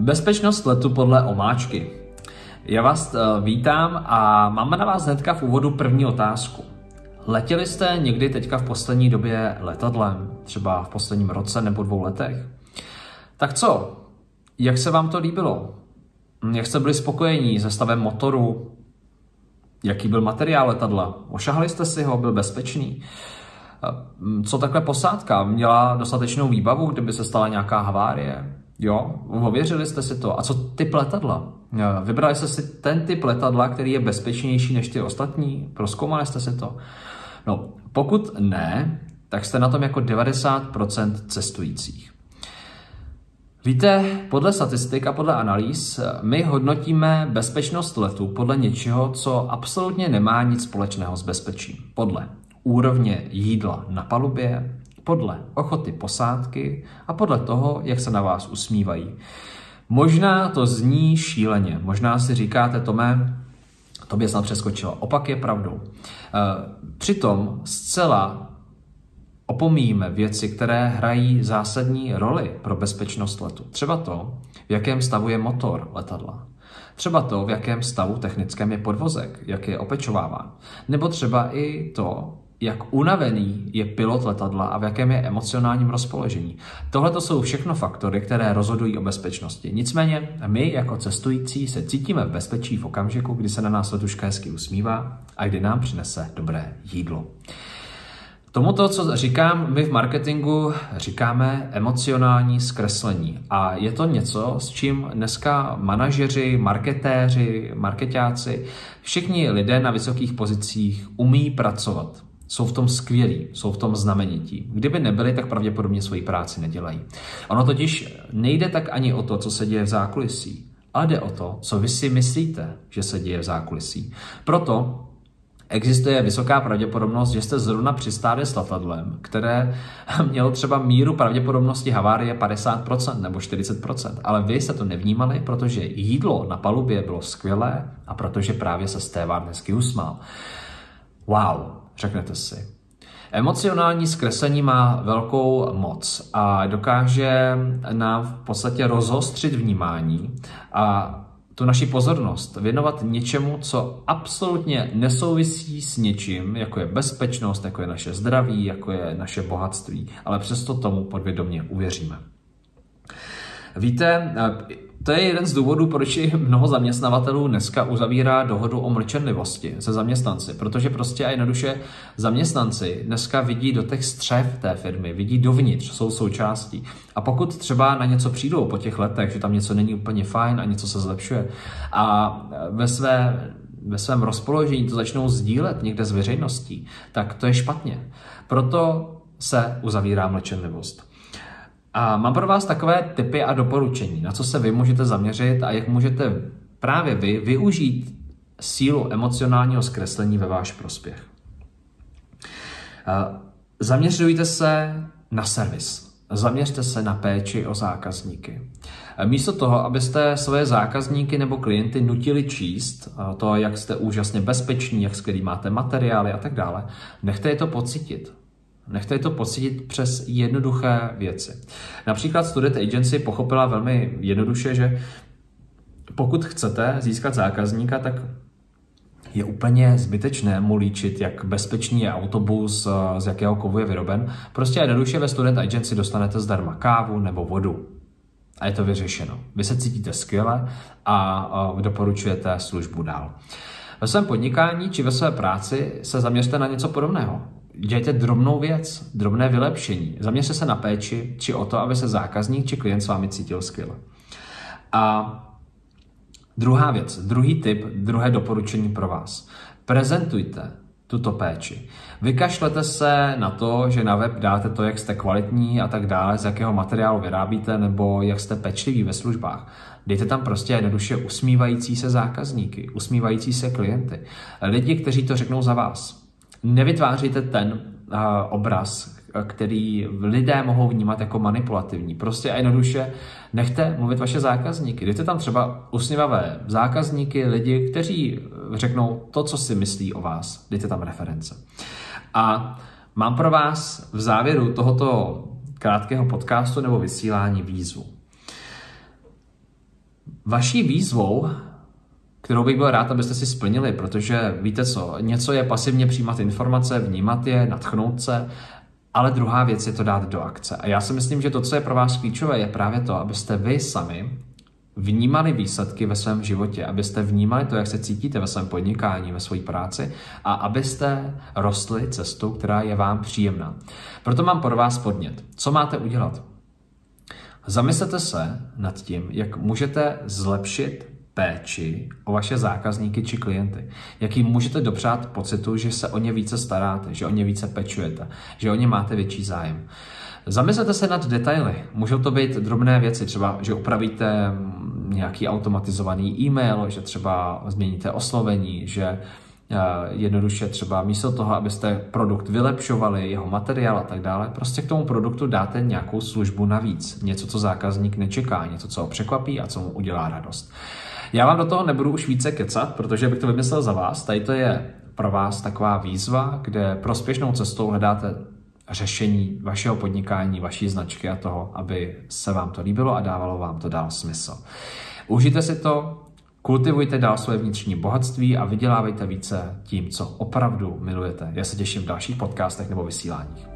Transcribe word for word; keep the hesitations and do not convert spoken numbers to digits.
Bezpečnost letu podle omáčky. Já vás vítám a máme na vás hnedka v úvodu první otázku. Letěli jste někdy teďka v poslední době letadlem, třeba v posledním roce nebo dvou letech? Tak co? Jak se vám to líbilo? Jak jste byli spokojení se stavem motoru? Jaký byl materiál letadla? Ošahali jste si ho? Byl bezpečný? Co takhle posádka? Měla dostatečnou výbavu, kdyby se stala nějaká havárie? Jo, ověřili jste si to. A co typ letadla? Vybrali jste si ten typ letadla, který je bezpečnější než ty ostatní? Prozkoumali jste si to? No, pokud ne, tak jste na tom jako devadesát procent cestujících. Víte, podle statistik a podle analýz my hodnotíme bezpečnost letu podle něčeho, co absolutně nemá nic společného s bezpečím. Podle úrovně jídla na palubě, podle ochoty posádky a podle toho, jak se na vás usmívají. Možná to zní šíleně, možná si říkáte, Tome, tobě snad přeskočilo. Opak je pravdou. Přitom zcela opomíjíme věci, které hrají zásadní roli pro bezpečnost letu. Třeba to, v jakém stavu je motor letadla. Třeba to, v jakém stavu technickém je podvozek, jak je opečováván. Nebo třeba i to, jak unavený je pilot letadla a v jakém je emocionálním rozpoložení. Tohle to jsou všechno faktory, které rozhodují o bezpečnosti. Nicméně my jako cestující se cítíme v bezpečí v okamžiku, kdy se na nás letuška hezky usmívá a kdy nám přinese dobré jídlo. Tomuto, co říkám, my v marketingu říkáme emocionální zkreslení. A je to něco, s čím dneska manažeři, marketéři, marketáci, všichni lidé na vysokých pozicích umí pracovat. Jsou v tom skvělí, jsou v tom znamenití. Kdyby nebyli, tak pravděpodobně svoji práci nedělají. Ono totiž nejde tak ani o to, co se děje v zákulisí, ale jde o to, co vy si myslíte, že se děje v zákulisí. Proto existuje vysoká pravděpodobnost, že jste zrovna přistáli s letadlem, které mělo třeba míru pravděpodobnosti havárie padesát procent nebo čtyřicet procent, ale vy jste to nevnímali, protože jídlo na palubě bylo skvělé a protože právě se stévár hezky usmál. Wow! Řeknete si. Emocionální zkreslení má velkou moc a dokáže nám v podstatě rozostřit vnímání a tu naši pozornost věnovat něčemu, co absolutně nesouvisí s něčím, jako je bezpečnost, jako je naše zdraví, jako je naše bohatství, ale přesto tomu podvědomě uvěříme. Víte, to je jeden z důvodů, proč i mnoho zaměstnavatelů dneska uzavírá dohodu o mlčenlivosti se zaměstnanci, protože prostě a jednoduše zaměstnanci dneska vidí do těch střev té firmy, vidí dovnitř, jsou součástí. A pokud třeba na něco přijdou po těch letech, že tam něco není úplně fajn a něco se zlepšuje a ve své... ve svém rozpoložení to začnou sdílet někde s veřejností, tak to je špatně. Proto se uzavírá mlčenlivost. A mám pro vás takové tipy a doporučení, na co se vy můžete zaměřit a jak můžete právě vy využít sílu emocionálního zkreslení ve váš prospěch. Zaměřujte se na servis. Zaměřte se na péči o zákazníky. Místo toho, abyste svoje zákazníky nebo klienty nutili číst to, jak jste úžasně bezpeční, jak skvělý máte materiály a tak dále, nechte je to pocítit. Nechte to pocítit přes jednoduché věci. Například Student Agency pochopila velmi jednoduše, že pokud chcete získat zákazníka, tak je úplně zbytečné mu líčit, jak bezpečný je autobus, z jakého kovu je vyroben. Prostě jednoduše ve Student Agency dostanete zdarma kávu nebo vodu. A je to vyřešeno. Vy se cítíte skvěle a doporučujete službu dál. Ve svém podnikání či ve své práci se zaměřte na něco podobného. Dějte drobnou věc, drobné vylepšení. Zaměřte se na péči či o to, aby se zákazník či klient s vámi cítil skvěle. A druhá věc, druhý tip, druhé doporučení pro vás. Prezentujte tuto péči. Vykašlete se na to, že na web dáte to, jak jste kvalitní a tak dále, z jakého materiálu vyrábíte nebo jak jste pečliví ve službách. Dejte tam prostě jednoduše usmívající se zákazníky, usmívající se klienty, lidi, kteří to řeknou za vás. Nevytváříte ten uh, obraz, který lidé mohou vnímat jako manipulativní. Prostě a jednoduše nechte mluvit vaše zákazníky. Dejte tam třeba usměvavé zákazníky, lidi, kteří řeknou to, co si myslí o vás. Dejte tam reference. A mám pro vás v závěru tohoto krátkého podcastu nebo vysílání výzvu. Vaší výzvou, kterou bych byl rád, abyste si splnili, protože víte co, něco je pasivně přijímat informace, vnímat je, nadchnout se, ale druhá věc je to dát do akce. A já si myslím, že to, co je pro vás klíčové, je právě to, abyste vy sami vnímali výsledky ve svém životě, abyste vnímali to, jak se cítíte ve svém podnikání, ve své práci a abyste rostli cestou, která je vám příjemná. Proto mám pro vás podnět. Co máte udělat? Zamyslete se nad tím, jak můžete zlepšit péči o vaše zákazníky či klienty. Jak jim můžete dopřát pocitu, že se o ně více staráte, že o ně více pečujete, že o ně máte větší zájem. Zamyslete se nad detaily. Můžou to být drobné věci, třeba, že upravíte nějaký automatizovaný e-mail, že třeba změníte oslovení, že jednoduše třeba místo toho, abyste produkt vylepšovali, jeho materiál a tak dále, prostě k tomu produktu dáte nějakou službu navíc. Něco, co zákazník nečeká, něco, co ho překvapí a co mu udělá radost. Já vám do toho nebudu už více kecat, protože bych to vymyslel za vás. Tady to je pro vás taková výzva, kde prospěšnou cestou hledáte řešení vašeho podnikání, vaší značky a toho, aby se vám to líbilo a dávalo vám to dál smysl. Užijte si to, kultivujte dál své vnitřní bohatství a vydělávejte více tím, co opravdu milujete. Já se těším v dalších podcastech nebo vysíláních.